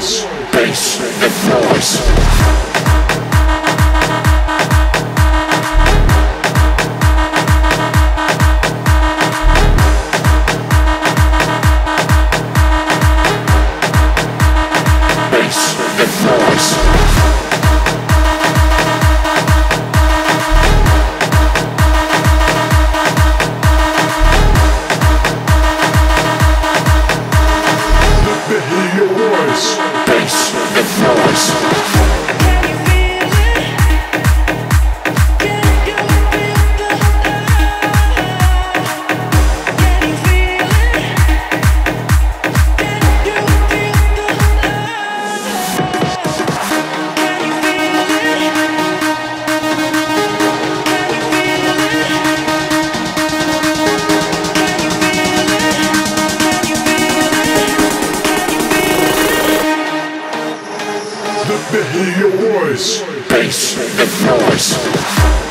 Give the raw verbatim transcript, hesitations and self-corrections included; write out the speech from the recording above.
noise, bass and noise. Let me hear your voice, bass and noise.